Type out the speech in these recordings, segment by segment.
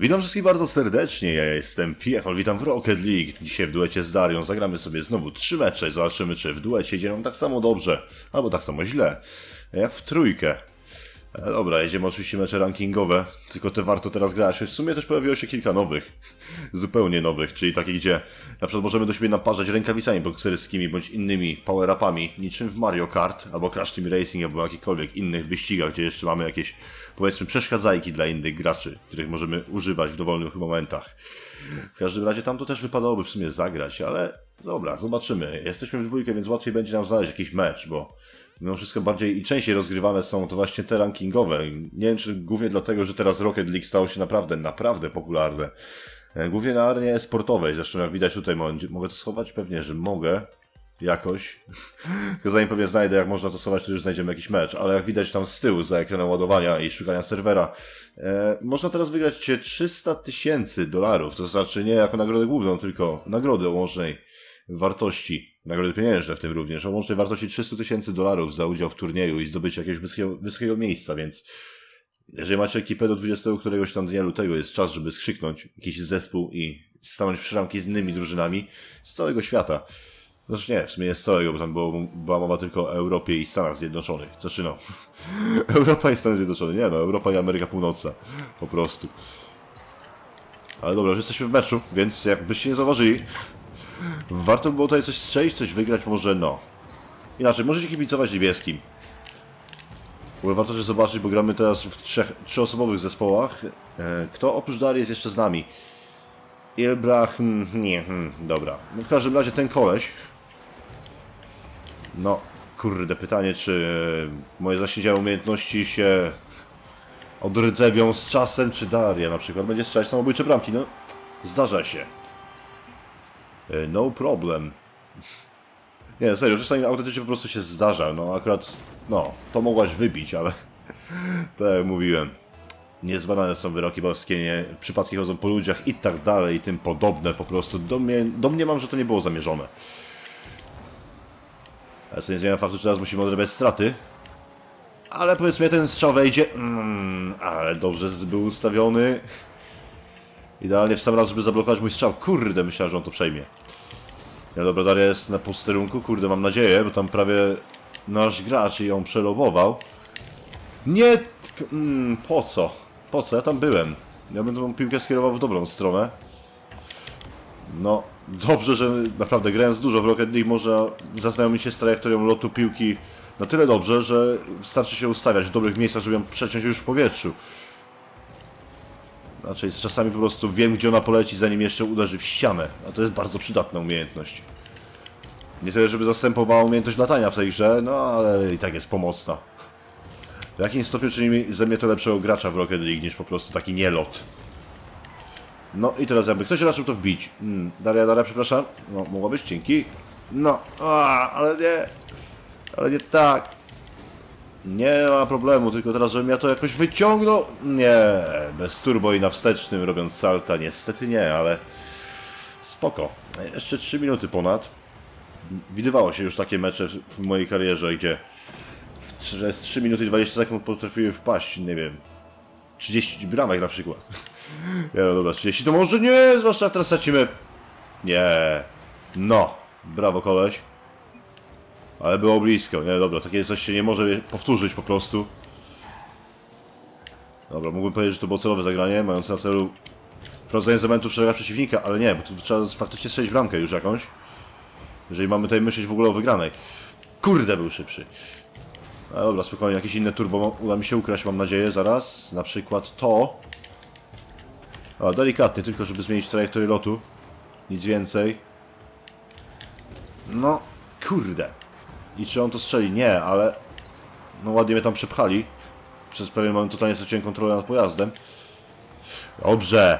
Witam wszystkich bardzo serdecznie, ja jestem Piechol, witam w Rocket League. Dzisiaj w duecie z Darią zagramy sobie znowu 3 mecze i zobaczymy, czy w duecie idzie nam tak samo dobrze, albo tak samo źle, jak w trójkę. Dobra, jedziemy oczywiście mecze rankingowe, tylko te warto teraz grać. W sumie też pojawiło się kilka nowych, zupełnie nowych, czyli takich, gdzie na przykład możemy do siebie naparzać rękawicami bokserskimi bądź innymi power-upami, niczym w Mario Kart, albo Crash Team Racing, albo jakichkolwiek innych wyścigach, gdzie jeszcze mamy jakieś, powiedzmy, przeszkadzajki dla innych graczy, których możemy używać w dowolnych momentach. W każdym razie tam to też wypadałoby w sumie zagrać, ale dobra, zobaczymy. Jesteśmy w dwójkę, więc łatwiej będzie nam znaleźć jakiś mecz, bo mimo wszystko bardziej i częściej rozgrywane są to właśnie te rankingowe. Nie wiem, czy głównie dlatego, że teraz Rocket League stało się naprawdę popularne. Głównie na arenie sportowej, zresztą jak widać tutaj, mogę to schować? Pewnie, że mogę. Jakoś. Tylko zanim pewnie znajdę, jak można to schować, to już znajdziemy jakiś mecz. Ale jak widać tam z tyłu, za ekranem ładowania i szukania serwera, można teraz wygrać $300 000. To znaczy nie jako nagrodę główną, tylko nagrody o łącznej wartości, nagrody pieniężne w tym również, o łącznej wartości $300 000 za udział w turnieju i zdobycie jakiegoś wysokiego miejsca, więc jeżeli macie ekipę do 20 któregoś tam dnia lutego, jest czas, żeby skrzyknąć jakiś zespół i stanąć w szramki z innymi drużynami z całego świata. Znaczy nie, w sumie nie z całego, bo tam była mowa tylko o Europie i Stanach Zjednoczonych. Znaczy no, Europa i Stany Zjednoczone, nie no, Europa i Ameryka Północna, po prostu. Ale dobra, że jesteśmy w meczu, więc jakbyście nie zauważyli, warto by było tutaj coś strzelić, coś wygrać, może no. Inaczej, możecie kibicować niebieskim. Warto też zobaczyć, bo gramy teraz w trzyosobowych zespołach. Kto oprócz Darii jest jeszcze z nami? Dobra. No, w każdym razie ten koleś. No, kurde, pytanie, czy moje zasiedziałe umiejętności się odrdzewią z czasem, czy Daria na przykład będzie strzelać samobójcze bramki. No, zdarza się. No problem. Nie, serio, czasami autentycznie po prostu się zdarza. No akurat, no, to mogłaś wybić, ale tak jak mówiłem, niezbadane są wyroki boskie, nie, przypadki chodzą po ludziach i tak dalej i tym podobne po prostu. Domniemam, że to nie było zamierzone. Ale co nie zmienia faktu, że teraz musimy odrabiać straty. Ale powiedzmy, ten strzał wejdzie. Ale dobrze był ustawiony. Idealnie w sam raz, żeby zablokować mój strzał. Kurde, myślałem, że on to przejmie. Ja dobra, Daria jest na posterunku. Kurde, mam nadzieję, bo tam prawie nasz gracz ją przelobował. Nie! Po co? Po co? Ja tam byłem. Ja bym tą piłkę skierował w dobrą stronę. No, dobrze, że naprawdę grając dużo w Rocket League można zaznajomić się z trajektorią lotu piłki na tyle dobrze, że starczy się ustawiać w dobrych miejscach, żeby ją przeciąć już w powietrzu. Znaczy, czasami po prostu wiem, gdzie ona poleci, zanim jeszcze uderzy w ścianę. A to jest bardzo przydatna umiejętność. Nie tyle, żeby zastępowała umiejętność latania w tej grze, no ale i tak jest pomocna. W jakim stopniu czyni ze mnie to lepszego gracza w Rocket League niż po prostu taki nielot. No i teraz jakby ktoś raczył to wbić. Daria, przepraszam. No, mogłabyś, dzięki. No, ale nie. Ale nie tak. Nie ma problemu, tylko teraz, żebym ja to jakoś wyciągnął. Nie, bez turbo i na wstecznym robiąc salta, niestety nie, ale spoko. Jeszcze 3 minuty ponad. Widywało się już takie mecze w mojej karierze, gdzie przez 3 minuty i 20 sekund potrafiły wpaść, nie wiem, 30 bramek na przykład. Ja, no dobra, 30 to może nie, zwłaszcza teraz stracimy. Nie, no, brawo koleś. Ale było blisko, nie? Dobra, takie coś się nie może powtórzyć po prostu. Dobra, mógłbym powiedzieć, że to było celowe zagranie, mające na celu wprowadzenie z elementu szeregu przeciwnika, ale nie, bo tu trzeba faktycznie strzelić bramkę już jakąś. Jeżeli mamy tutaj myśleć w ogóle o wygranej. Kurde, był szybszy. Ale dobra, spokojnie, jakieś inne turbo uda mi się ukraść, mam nadzieję, zaraz. Na przykład to. A, delikatnie, tylko żeby zmienić trajektorię lotu. Nic więcej. No, kurde. I czy on to strzeli? Nie, ale no ładnie mnie tam przepchali. Przez pewien moment totalnie straciłem kontrolę nad pojazdem. Dobrze.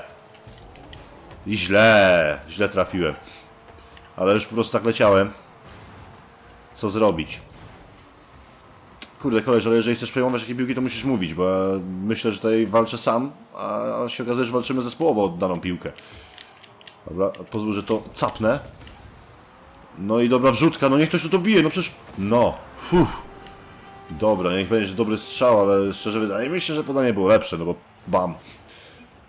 I źle. Źle trafiłem. Ale już po prostu tak leciałem. Co zrobić? Kurde, koleż, ale jeżeli chcesz przejmować jakieś piłki, to musisz mówić, bo ja myślę, że tutaj walczę sam, a się okazuje, że walczymy zespołowo o daną piłkę. Dobra, pozwól, że to capnę. No i dobra wrzutka, no niech ktoś tu to bije, no przecież... No, fuh. Dobra, niech będzie dobry strzał, ale szczerze wydaje mi się, że podanie było lepsze, no bo bam.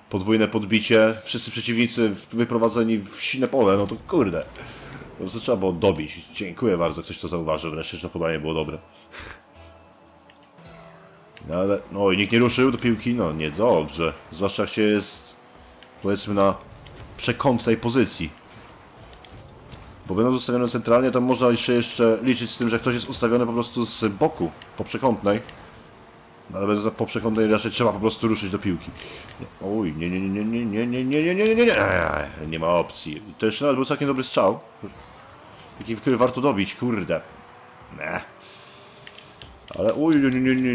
podwójne podbicie, wszyscy przeciwnicy wyprowadzeni w silne pole, no to kurde. Po prostu trzeba było dobić. Dziękuję bardzo, ktoś to zauważył, wreszcie to podanie było dobre. No ale, no i nikt nie ruszył do piłki, no niedobrze. Zwłaszcza jak się jest, powiedzmy, na przekątnej pozycji. Bo będąc ustawiony centralnie, to można się jeszcze liczyć z tym, że ktoś jest ustawiony po prostu z boku, po przekątnej. No ale będąc po przekątnej raczej trzeba po prostu ruszyć do piłki. Oj, nie. Nie ma opcji. To jeszcze nawet był całkiem dobry strzał. Taki, w który warto dobić, kurde. Ale uj,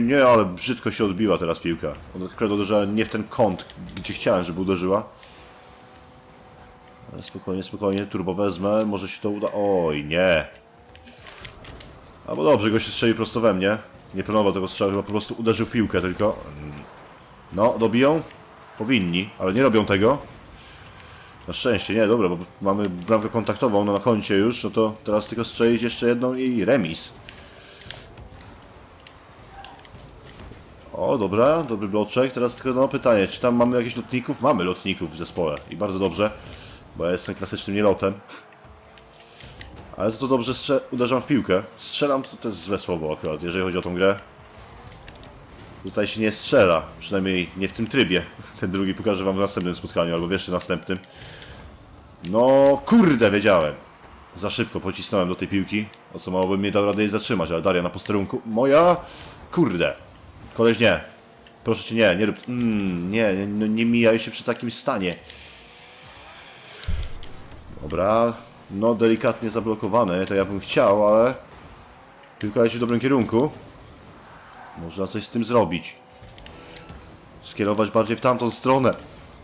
nie, ale brzydko się odbiła teraz piłka. Ona tak naprawdę uderzyła nie w ten kąt, gdzie chciałem, żeby uderzyła. Ale spokojnie, spokojnie, turbo wezmę, może się to uda... Oj, nie! Albo dobrze, gość strzelił prosto we mnie. Nie planował tego strzału, chyba po prostu uderzył w piłkę tylko. No, dobiją? Powinni, ale nie robią tego. Na szczęście, nie, dobra, bo mamy bramkę kontaktową, no, na koncie już, no to teraz tylko strzelić jeszcze jedną i remis. O, dobra, dobry bloczek. Teraz tylko no pytanie, czy tam mamy jakichś lotników? Mamy lotników w zespole i bardzo dobrze, bo ja jestem klasycznym nielotem. Ale za to dobrze uderzam w piłkę. Strzelam to jest złe słowo akurat, jeżeli chodzi o tą grę. Tutaj się nie strzela, przynajmniej nie w tym trybie. Ten drugi pokażę wam w następnym spotkaniu, albo jeszcze następnym. No, kurde, wiedziałem. Za szybko pocisnąłem do tej piłki, o co małoby mnie dał radę jej zatrzymać, ale Daria na posterunku. Moja, kurde. Koleś nie. Proszę cię, nie rób... nie mijaj się przy takim stanie. Dobra. No, delikatnie zablokowane, to ja bym chciał, ale... Piłka leci w dobrym kierunku. Można coś z tym zrobić. Skierować bardziej w tamtą stronę.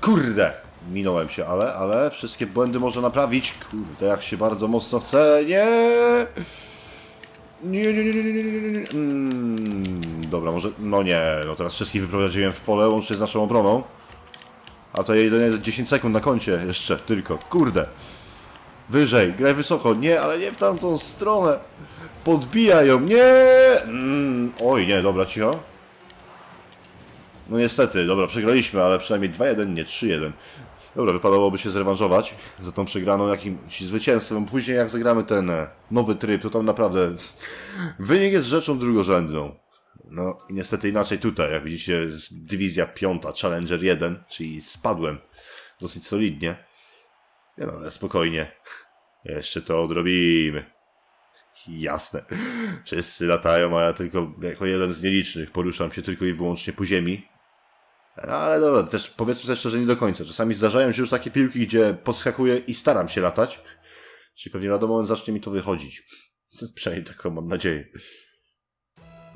Kurde! Minąłem się, ale wszystkie błędy można naprawić. Kurde, jak się bardzo mocno chce. Nie! Nie. Dobra, może... No nie, no teraz wszystkich wyprowadziłem w pole, łącznie z naszą obroną. A to jedynie 10 sekund na koncie jeszcze, tylko. Kurde. Wyżej, graj wysoko. Nie, ale nie w tamtą stronę. Podbija ją. Nie! Oj, nie, dobra, cicho. No niestety, dobra, przegraliśmy, ale przynajmniej 2-1, nie 3-1. Dobra, wypadałoby się zrewanżować za tą przegraną jakimś zwycięstwem. Później jak zagramy ten nowy tryb, to tam naprawdę wynik jest rzeczą drugorzędną. No i niestety inaczej tutaj, jak widzicie, jest dywizja 5, Challenger 1, czyli spadłem dosyć solidnie. Nie no, ale spokojnie, jeszcze to odrobimy. Jasne, wszyscy latają, a ja tylko jako jeden z nielicznych poruszam się tylko i wyłącznie po ziemi. No ale dobra, też powiedzmy sobie szczerze, nie do końca. Czasami zdarzają się już takie piłki, gdzie podskakuję i staram się latać. Czyli pewnie lada moment zacznie mi to wychodzić. Przynajmniej taką mam nadzieję.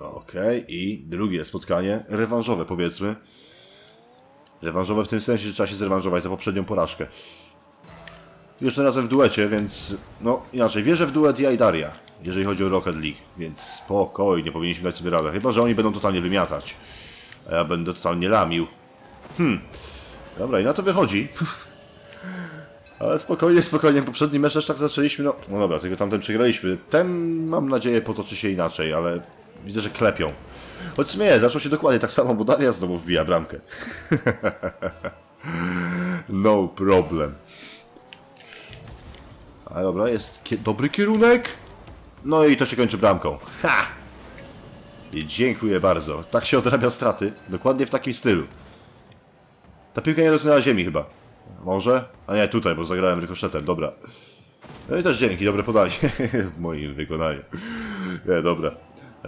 Okej, i drugie spotkanie, rewanżowe powiedzmy. Rewanżowe w tym sensie, że trzeba się zrewanżować za poprzednią porażkę. Jeszcze razem w duecie, więc... No inaczej, wierzę w duet ja i Daria, jeżeli chodzi o Rocket League. Więc spokojnie, powinniśmy dać sobie radę. Chyba że oni będą totalnie wymiatać. A ja będę totalnie lamił. Dobra, i na to wychodzi. Ale spokojnie, spokojnie. Poprzedni mecz też tak zaczęliśmy, no... No dobra, tylko tamten przegraliśmy. Ten, mam nadzieję, potoczy się inaczej, ale... Widzę, że klepią. Choć śmieję, zaczął się dokładnie tak samo, bo Daria znowu wbija bramkę. No problem. Ale dobra, jest dobry kierunek. No i to się kończy bramką. Ha! I dziękuję bardzo. Tak się odrabia straty. Dokładnie w takim stylu. Ta piłka nie dotknęła ziemi chyba. Może? A nie, tutaj, bo zagrałem rykoszetem. Dobra. No i też dzięki, dobre podanie. W moim wykonaniu. Nie, dobra.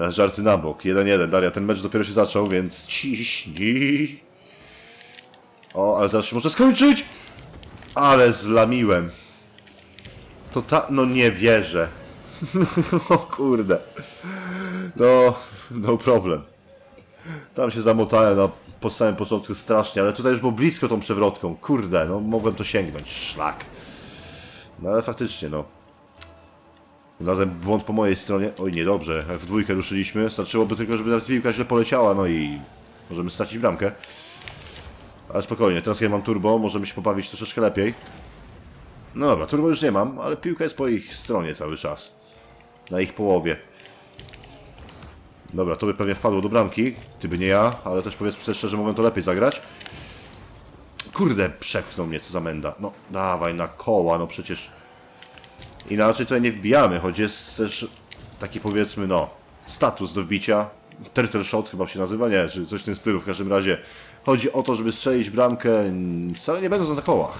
Żarty na bok. 1-1. Daria, ten mecz dopiero się zaczął, więc ciśnij. O, ale zaraz się może skończyć. Ale zlamiłem. To ta... No nie wierzę. O kurde. No, no problem. Tam się zamotałem na samym początku strasznie, ale tutaj już było blisko tą przewrotką. Kurde, no mogłem to sięgnąć. Szlak. No ale faktycznie, no. Razem błąd po mojej stronie. Oj, niedobrze. Jak w dwójkę ruszyliśmy, starczyłoby tylko, żeby nawet piłka źle poleciała, no i... Możemy stracić bramkę. Ale spokojnie, teraz ja mam turbo, możemy się pobawić troszeczkę lepiej. No dobra, turbo już nie mam, ale piłka jest po ich stronie cały czas. Na ich połowie. Dobra, to by pewnie wpadło do bramki, gdyby nie ja, ale też powiedzmy szczerze, że mogłem to lepiej zagrać. Kurde, przepchnął mnie, co za menda. No, dawaj na koła, no przecież... Inaczej tutaj nie wbijamy, choć jest też taki, powiedzmy, no... Status do wbicia. Turtle shot chyba się nazywa, nie? Czy coś w tym stylu. W każdym razie chodzi o to, żeby strzelić bramkę wcale nie będąc na kołach.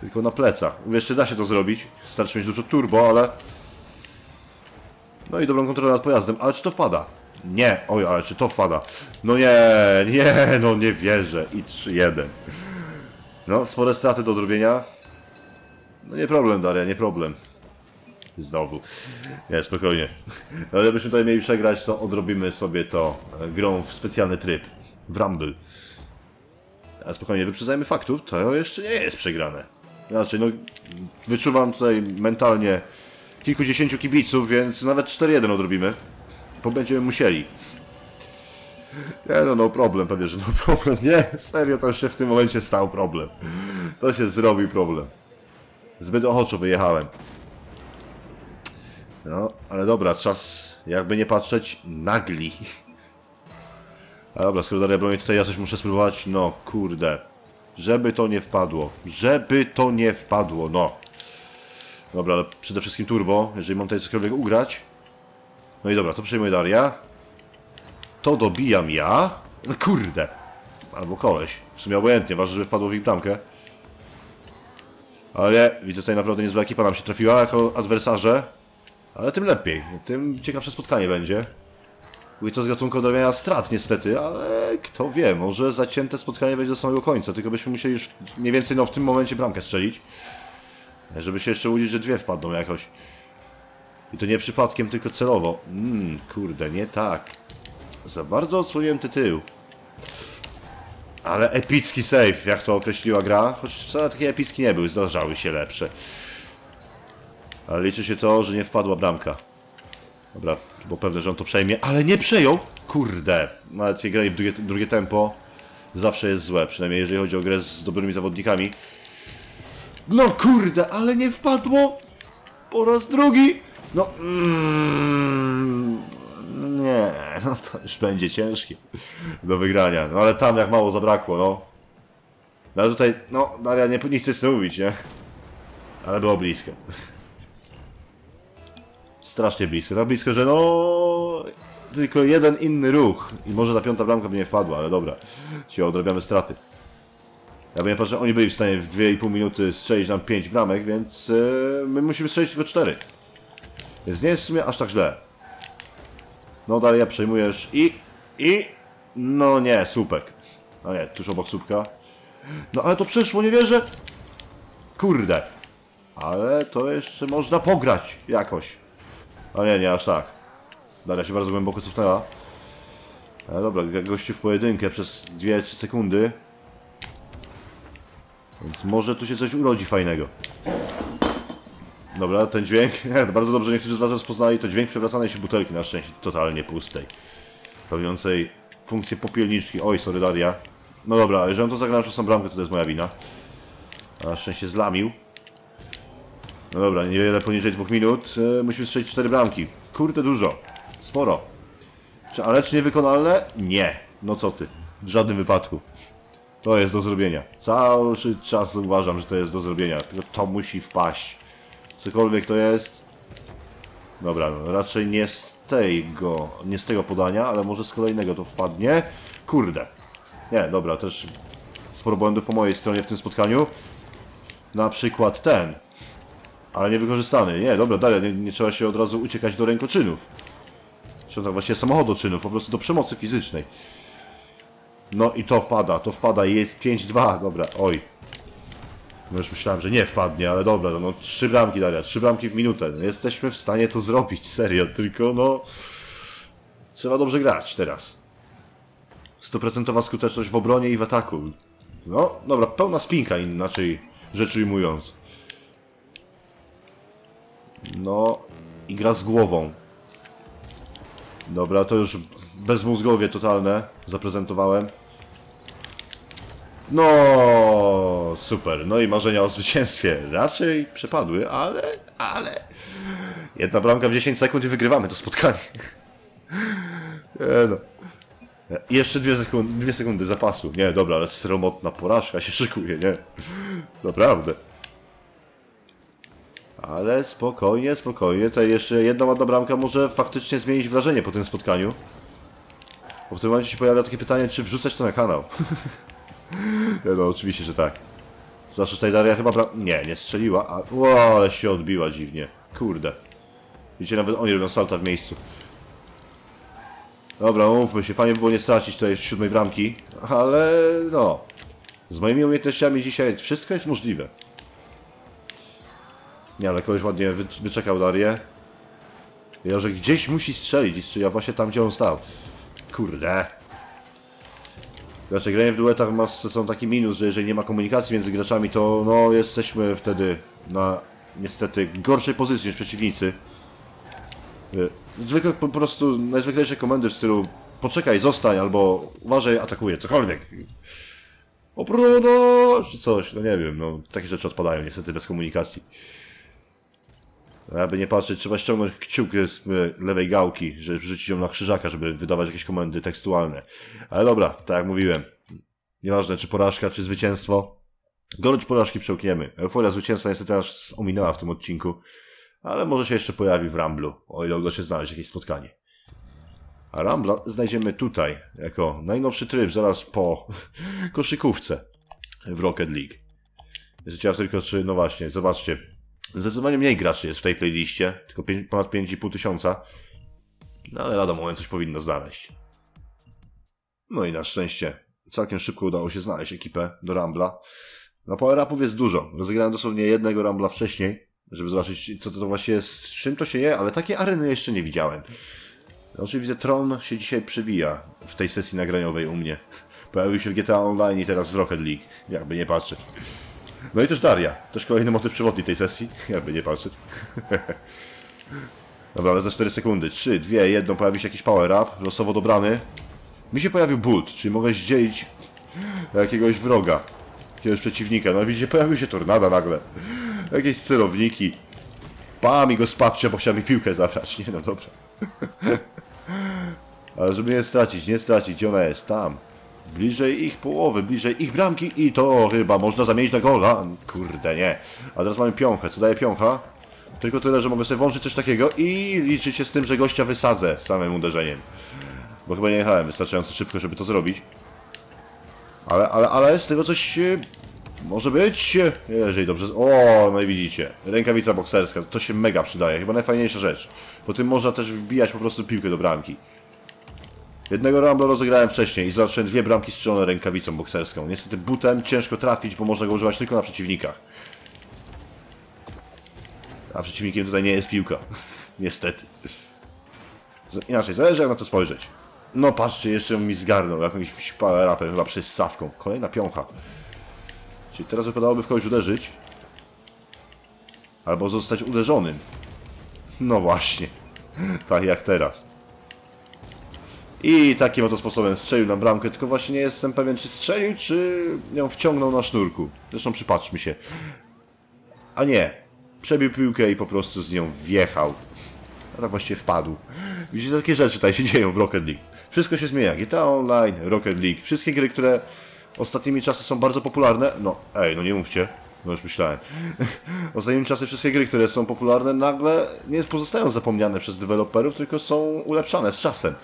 Tylko na plecach. Jeszcze da się to zrobić. Starczy mieć dużo turbo, ale... No i dobrą kontrolę nad pojazdem. Ale czy to wpada? Nie. Oj, ale czy to wpada? No nie, nie, no nie wierzę. I 3-1. No, spore straty do odrobienia. No nie problem, Daria, nie problem. Znowu. Nie, spokojnie. No, gdybyśmy tutaj mieli przegrać, to odrobimy sobie to grą w specjalny tryb. W Rumble. A spokojnie, wyprzedzajmy faktów, to jeszcze nie jest przegrane. Znaczy, no, wyczuwam tutaj mentalnie kilkudziesięciu kibiców, więc nawet 4-1 odrobimy. Bo będziemy musieli. Nie, no, no problem, pewnie, że no problem. Nie, serio, to już się w tym momencie stał problem. To się zrobi problem. Zbyt ochoczo wyjechałem. No, ale dobra, czas jakby nie patrzeć nagli. A dobra, skoro Daria broni tutaj, ja coś muszę spróbować. No, kurde. Żeby to nie wpadło. Żeby to nie wpadło, no. Dobra, ale przede wszystkim turbo, jeżeli mam tutaj cokolwiek ugrać. No i dobra, to przejmuje Daria. To dobijam ja. No kurde. Albo koleś. W sumie obojętnie, ważne, żeby wpadło w ich bramkę. Ale nie, widzę tutaj naprawdę niezła ekipa nam się trafiła jako adwersarze. Ale tym lepiej, tym ciekawsze spotkanie będzie. I to z gatunku odrobienia strat niestety, ale kto wie, może zacięte spotkanie będzie do samego końca, tylko byśmy musieli już mniej więcej no, w tym momencie bramkę strzelić. Żeby się jeszcze łudzić, że dwie wpadną jakoś. I to nie przypadkiem, tylko celowo. Kurde, nie tak. Za bardzo odsłonięty tył. Ale epicki save, jak to określiła gra, choć wcale takie epicki nie były, zdarzały się lepsze. Ale liczy się to, że nie wpadła bramka. Dobra, bo pewne, że on to przejmie, ale nie przejął! Kurde! Nawet jak grali w drugie tempo, zawsze jest złe, przynajmniej jeżeli chodzi o grę z dobrymi zawodnikami. No kurde, ale nie wpadło! Po raz drugi! No... nie, no to już będzie ciężkie do wygrania. No ale tam jak mało zabrakło, no. No ale tutaj, no, Daria nie chce z tym mówić, nie? Ale było blisko. Strasznie blisko, tak blisko, że no... Tylko jeden inny ruch i może ta piąta bramka by nie wpadła, ale dobra. Cię odrabiamy straty. Ja bym nie patrzył, oni byli w stanie w 2,5 minuty strzelić nam 5 bramek, więc my musimy strzelić tylko 4. Więc nie jest w sumie aż tak źle. No dalej, ja przejmujesz i... No nie, słupek. No nie, tuż obok słupka. No ale to przyszło, nie wierzę! Kurde. Ale to jeszcze można pograć jakoś. A nie, nie, aż tak. Daria się bardzo głęboko cofnęła. Ale dobra, gości w pojedynkę przez 2-3 sekundy. Więc może tu się coś urodzi fajnego. Dobra, ten dźwięk. Bardzo dobrze niektórzy z was rozpoznali. To dźwięk przewracanej się butelki, na szczęście totalnie pustej. Pełniącej funkcję popielniczki. Oj, sorry Daria. No dobra, jeżeli on to zagrał na bramkę, to jest moja wina. A na szczęście zlamił. No dobra, niewiele poniżej 2 minut. Musimy strzelić 4 bramki. Kurde, dużo. Sporo. Ale czy niewykonalne? Nie. No co ty. W żadnym wypadku. To jest do zrobienia. Cały czas uważam, że to jest do zrobienia. Tylko to musi wpaść. Cokolwiek to jest. Dobra, no raczej nie z tego podania, ale może z kolejnego to wpadnie. Kurde. Nie, dobra, też sporo błędów po mojej stronie w tym spotkaniu. Na przykład ten. Ale niewykorzystany. Nie, dobra, dalej, nie trzeba się od razu uciekać do rękoczynów. Trzeba tak właśnie samochodoczynów, po prostu do przemocy fizycznej. No i to wpada, jest 5-2, dobra, oj. No już myślałem, że nie wpadnie, ale dobra, no 3 bramki, Daria, 3 bramki w minutę. No, jesteśmy w stanie to zrobić, serio, tylko no... Trzeba dobrze grać teraz. 100% skuteczność w obronie i w ataku. No, dobra, pełna spinka, inaczej rzecz ujmując. No i gra z głową. Dobra, to już bezmózgowie totalne zaprezentowałem. No super, no i marzenia o zwycięstwie raczej przepadły, ale jedna bramka w 10 sekund i wygrywamy to spotkanie. No. I jeszcze dwie sekundy zapasu. Nie, dobra, ale sromotna porażka się szykuje, nie? Naprawdę. Ale spokojnie, spokojnie. To jeszcze jedna ładna bramka może faktycznie zmienić wrażenie po tym spotkaniu. Bo w tym momencie się pojawia takie pytanie, czy wrzucać to na kanał. No, oczywiście, że tak. Zawsze tutaj Daria chyba nie, nie strzeliła, a... Wow, ale się odbiła dziwnie. Kurde. Widzicie, nawet oni robią salta w miejscu. Dobra, umówmy się, fajnie by było nie stracić tutaj siódmej bramki, ale no... Z moimi umiejętnościami dzisiaj wszystko jest możliwe. Nie, ale koleś ładnie wyczekał Darię. Ja, że gdzieś musi strzelić i strzeliła właśnie tam, gdzie on stał. Kurde. Znaczy, granie w duetach ma, są taki minus, że jeżeli nie ma komunikacji między graczami, to no jesteśmy wtedy na niestety gorszej pozycji niż przeciwnicy. Zwykle po prostu najzwyklejsze komendy w stylu poczekaj, zostań, albo uważaj, atakuje, cokolwiek. Obrona, czy coś, no nie wiem, no takie rzeczy odpadają niestety bez komunikacji. Aby nie patrzeć, trzeba ściągnąć kciuk z lewej gałki, żeby wrzucić ją na krzyżaka, żeby wydawać jakieś komendy tekstualne. Ale dobra, tak jak mówiłem, nieważne czy porażka, czy zwycięstwo, gorycz porażki przełkniemy. Euforia zwycięstwa niestety aż ominęła w tym odcinku, ale może się jeszcze pojawi w Rumblu, o ile uda się znaleźć jakieś spotkanie. A Rumbla znajdziemy tutaj, jako najnowszy tryb, zaraz po koszykówce w Rocket League. Jest ciekawe tylko, czy, no właśnie, zobaczcie. Zdecydowanie mniej graczy jest w tej playliście, tylko ponad 5500. No ale lada moment coś powinno znaleźć. No i na szczęście całkiem szybko udało się znaleźć ekipę do Rumbla. No power-upów jest dużo. Rozegrałem dosłownie jednego Rumbla wcześniej, żeby zobaczyć co to właśnie jest, z czym to się je, ale takie areny jeszcze nie widziałem. Znaczy widzę, Tron się dzisiaj przewija w tej sesji nagraniowej u mnie. Pojawił się w GTA Online i teraz w Rocket League. Jakby nie patrzeć. No i też Daria. Też kolejny motyw przewodni tej sesji. Jakby nie patrzeć. Dobra, ale za 4 sekundy. 3, 2, 1. Pojawi się jakiś power-up. Losowo dobrany. Mi się pojawił but, czyli mogę zdzielić jakiegoś wroga. Jakiegoś przeciwnika. No widzicie, pojawił się tornada nagle. Jakieś celowniki. Pami go spapcie, bo chciał mi piłkę zabrać. Nie, no dobra. Ale żeby nie stracić, nie stracić. Gdzie ona jest? Tam. Bliżej ich połowy, bliżej ich bramki i to chyba można zamienić na gola. Kurde, nie. A teraz mamy piąchę. Co daje piącha? Tylko tyle, że mogę sobie włączyć coś takiego i liczyć się z tym, że gościa wysadzę samym uderzeniem. Bo chyba nie jechałem wystarczająco szybko, żeby to zrobić. Ale z tego coś może być, jeżeli dobrze... O, no i widzicie. Rękawica bokserska. To się mega przydaje. Chyba najfajniejsza rzecz. Po tym można też wbijać po prostu piłkę do bramki. Jednego Rumbla rozegrałem wcześniej i zobaczyłem dwie bramki strzelone rękawicą bokserską. Niestety butem ciężko trafić, bo można go używać tylko na przeciwnikach. A przeciwnikiem tutaj nie jest piłka. Niestety. Inaczej, zależy jak na to spojrzeć. No patrzcie, jeszcze mi zgarnął jakimś power-upem, chyba przez sawką. Kolejna piącha. Czyli teraz wypadałoby w kogoś uderzyć. Albo zostać uderzonym. No właśnie. Tak jak teraz. I takim oto sposobem strzelił na bramkę, tylko właśnie nie jestem pewien, czy strzelił, czy ją wciągnął na sznurku. Zresztą przypatrzmy się. A nie. Przebił piłkę i po prostu z nią wjechał. A tak właściwie wpadł. Widzicie, takie rzeczy tutaj się dzieją w Rocket League. Wszystko się zmienia. GTA Online, Rocket League. Wszystkie gry, które ostatnimi czasy są bardzo popularne... No, ej, no nie mówcie. No już myślałem. Ostatnimi czasy wszystkie gry, które są popularne, nagle nie pozostają zapomniane przez deweloperów, tylko są ulepszane z czasem.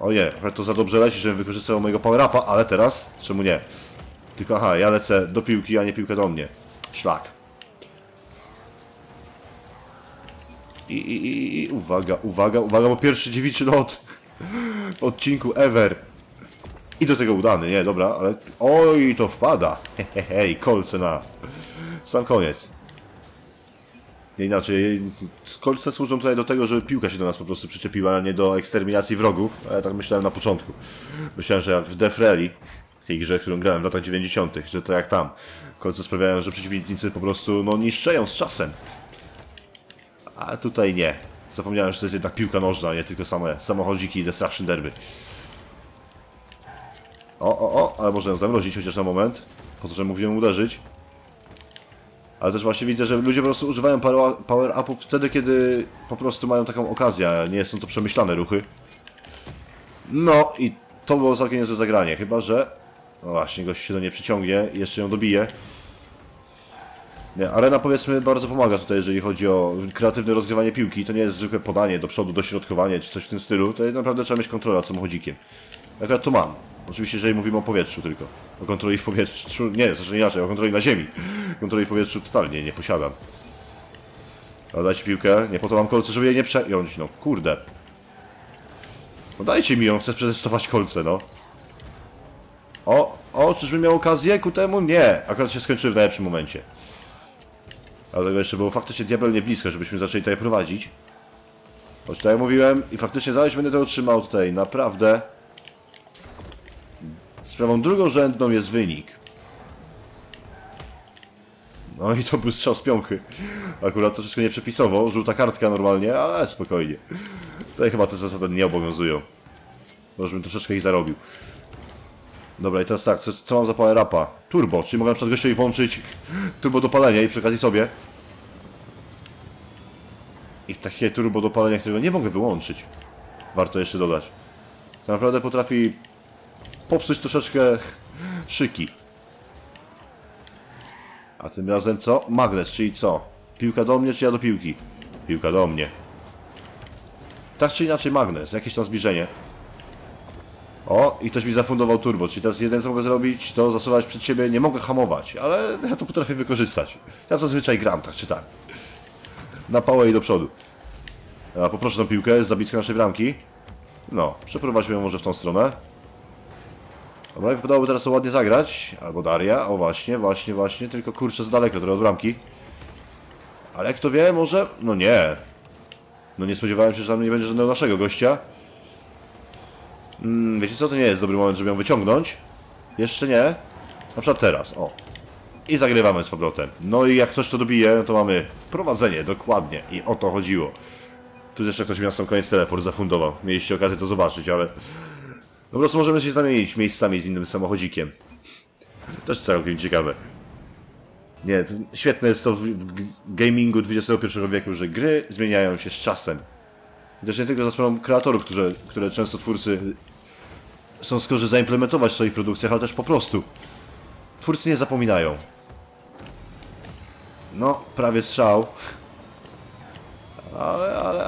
O nie, to za dobrze leci, żebym wykorzystał mojego power-upa, ale teraz? Czemu nie? Tylko aha, ja lecę do piłki, a nie piłka do mnie. Szlak. I uwaga, uwaga, uwaga, bo pierwszy dziewiczy lot w odcinku ever. I do tego udany, nie, dobra, ale... Oj, to wpada. Hej, kolce na... Sam koniec. Nie inaczej, kolce służą tutaj do tego, żeby piłka się do nas po prostu przyczepiła, a nie do eksterminacji wrogów. Ale ja tak myślałem na początku. Myślałem, że jak w Death Rally, tej grze, którą grałem w latach 90., że to jak tam. Kolce sprawiają, że przeciwnicy po prostu no niszczeją z czasem. A tutaj nie. Zapomniałem, że to jest jednak piłka nożna, a nie tylko same samochodziki i destruction derby. O, ale można ją zamrozić chociaż na moment. Po to, że mówiłem uderzyć. Ale też właśnie widzę, że ludzie po prostu używają power-upów wtedy, kiedy po prostu mają taką okazję, nie są to przemyślane ruchy. No i to było całkiem niezłe zagranie, chyba że... No właśnie, gość się do niej przyciągnie i jeszcze ją dobije. Nie, arena powiedzmy bardzo pomaga tutaj, jeżeli chodzi o kreatywne rozgrywanie piłki. To nie jest zwykłe podanie do przodu, dośrodkowanie czy coś w tym stylu. To naprawdę trzeba mieć kontrolę nad samochodzikiem. Akurat to mam. Oczywiście, jeżeli mówimy o powietrzu tylko. O kontroli w powietrzu... Nie, znaczy inaczej, o kontroli na ziemi. Kontroli w powietrzu totalnie nie posiadam. A dajcie piłkę. Nie po to mam kolce, żeby jej nie przejąć. No kurde. No dajcie mi ją, chcę przetestować kolce, no. O, czyżbym miał okazję ku temu? Nie. Akurat się skończyły w najlepszym momencie. Ale tego jeszcze było faktycznie diabelnie blisko, żebyśmy zaczęli tutaj prowadzić. Choć tak jak mówiłem, i faktycznie zaraz będę to otrzymał tutaj, naprawdę. Sprawą drugorzędną jest wynik. No i to był strzał z piąchy. Akurat troszeczkę nie przepisowo, żółta kartka normalnie, ale spokojnie. Tutaj chyba te zasady nie obowiązują. Może bym troszeczkę ich zarobił. Dobra, i teraz tak, co mam za power-upa? Turbo, czyli mogę na przykład gościowi włączyć turbo dopalenie i przy okazji sobie. I takie turbo dopalenie, którego nie mogę wyłączyć. Warto jeszcze dodać. To naprawdę potrafi popsuć troszeczkę szyki. A tym razem co? Magnes, czyli co? Piłka do mnie, czy ja do piłki? Piłka do mnie. Tak czy inaczej magnes, jakieś tam zbliżenie. O, i ktoś mi zafundował turbo, czyli teraz jeden co mogę zrobić, to zasuwać przed siebie, nie mogę hamować, ale ja to potrafię wykorzystać. Ja zazwyczaj gram, tak czy tak. Na pałę i do przodu. A, poproszę tą piłkę, jest za blisko naszej bramki. No, przeprowadźmy ją może w tą stronę. Dobra, wypadałoby teraz to ładnie zagrać, albo Daria, o właśnie, tylko kurczę, za daleko trochę od bramki. Ale jak to wie, może... No nie. No nie spodziewałem się, że tam nie będzie żadnego naszego gościa. Wiecie co, to nie jest dobry moment, żeby ją wyciągnąć. Jeszcze nie. Na przykład teraz, o. I zagrywamy z powrotem. No i jak ktoś to dobije, to mamy prowadzenie, dokładnie. I o to chodziło. Tu jeszcze ktoś mi na sam koniec teleport zafundował. Mieliście okazję to zobaczyć, ale... Po prostu możemy się zamienić miejscami z innym samochodzikiem. Też całkiem ciekawe. Nie, świetne jest to w gamingu XXI wieku, że gry zmieniają się z czasem. I też nie tylko za sprawą kreatorów, które często twórcy są skorzy zaimplementować w swoich produkcjach, ale też po prostu. Twórcy nie zapominają. No, prawie strzał.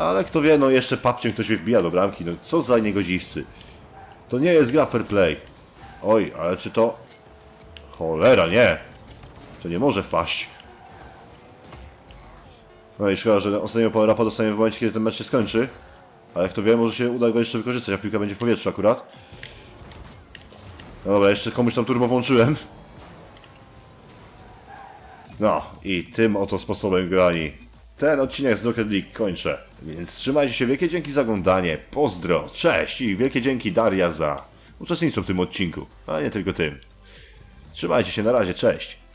Ale kto wie, no jeszcze papciem ktoś się wbija do bramki, no co za niegodziwcy. To nie jest gra fair play. Oj, ale czy to... Cholera, nie! To nie może wpaść. No i szkoda, że ostatniego power-upa dostaniemy w momencie, kiedy ten mecz się skończy. Ale kto wie, może się uda go jeszcze wykorzystać, a piłka będzie w powietrzu akurat. No dobra, jeszcze komuś tam turbo włączyłem. No i tym oto sposobem, kochani, ten odcinek z Rocket League kończę. Więc trzymajcie się, wielkie dzięki za oglądanie, pozdro, cześć i wielkie dzięki Daria za uczestnictwo w tym odcinku, a nie tylko tym. Trzymajcie się, na razie, cześć.